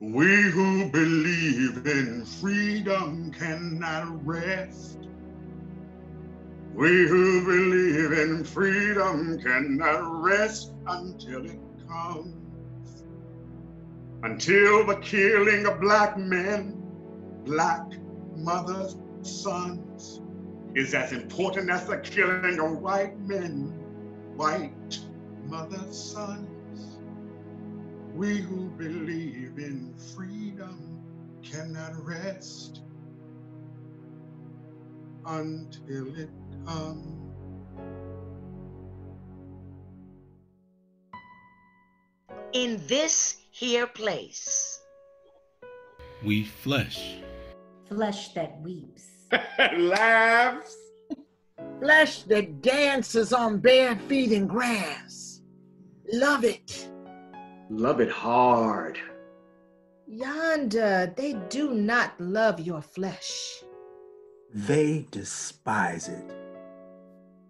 We who believe in freedom cannot rest. We who believe in freedom cannot rest until it comes. Until the killing of black men, black mothers, sons is as important as the killing of white men, white mothers, sons. We who believe in freedom cannot rest until it comes. In this here place, we flesh that weeps, laughs, flesh that dances on bare feet in grass. Love it hard. Yonder, they do not love your flesh. They despise it.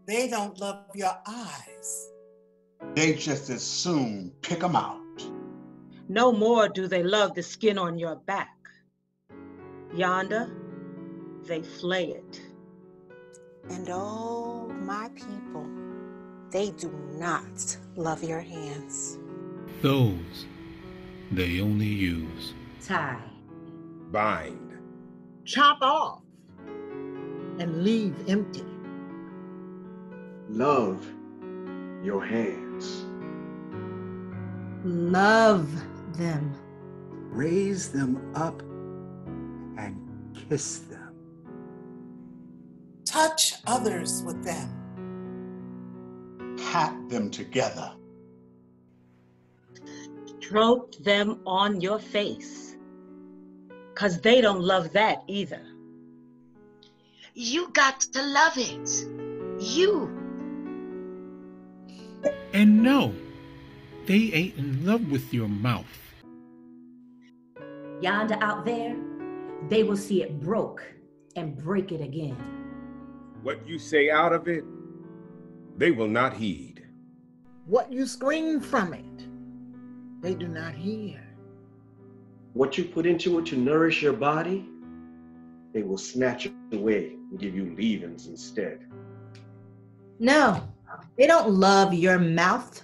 They don't love your eyes. They just as soon pick them out. No more do they love the skin on your back. Yonder, they flay it. And oh, my people, they do not love your hands. Those they only use. Tie. Bind. Chop off. And leave empty. Love your hands. Love them. Raise them up and kiss them. Touch others with them. Pat them together. Stroke them on your face, 'cause they don't love that either. You got to love it. You. And no, they ain't in love with your mouth. Yonder out there, they will see it broke and break it again. What you say out of it, they will not heed. What you scream from it, they do not hear. What you put into it to nourish your body, they will snatch it away and give you leavings instead. No, they don't love your mouth.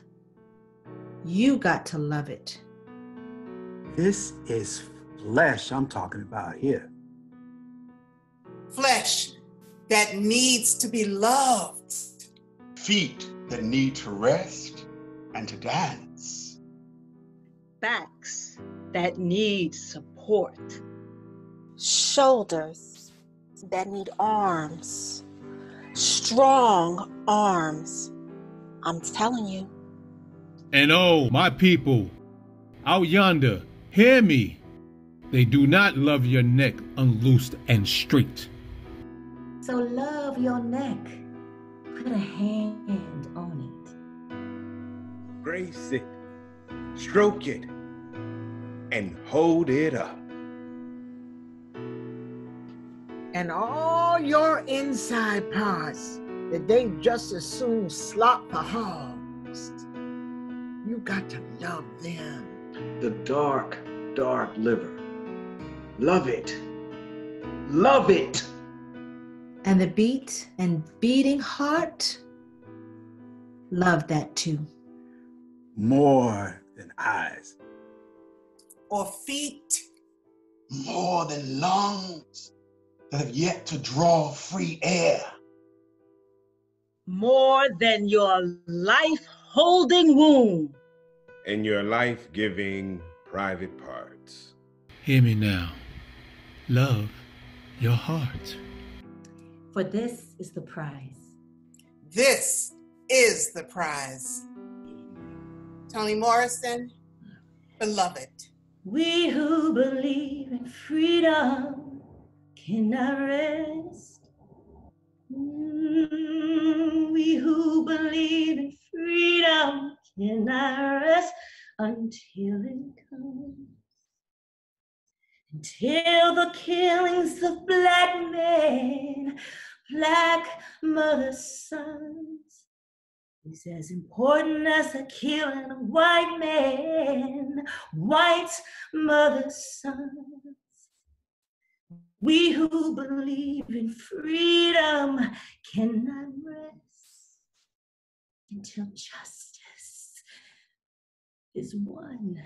You got to love it. This is flesh I'm talking about here. Flesh that needs to be loved. Feet that need to rest and to dance. Backs that need support. Shoulders that need arms. Strong arms. I'm telling you. And oh, my people, out yonder, hear me. They do not love your neck unloosed and straight. So love your neck. Put a hand on it. Grace it. Stroke it. And hold it up. And all your inside parts that they just as soon slop for hogs. You got to love them. The dark, dark liver. Love it. Love it. And the beat and beating heart. Love that too. More than eyes. Or feet. More than lungs. Have yet to draw free air. More than your life-holding womb. And your life-giving private parts. Hear me now. Love your heart. For this is the prize. This is the prize. Toni Morrison, Beloved. We who believe in freedom cannot rest. We who believe in freedom cannot rest until it comes. Until the killings of black men, black mother sons He's as important as a killing a white man, white mother's sons. We who believe in freedom cannot rest until justice is won.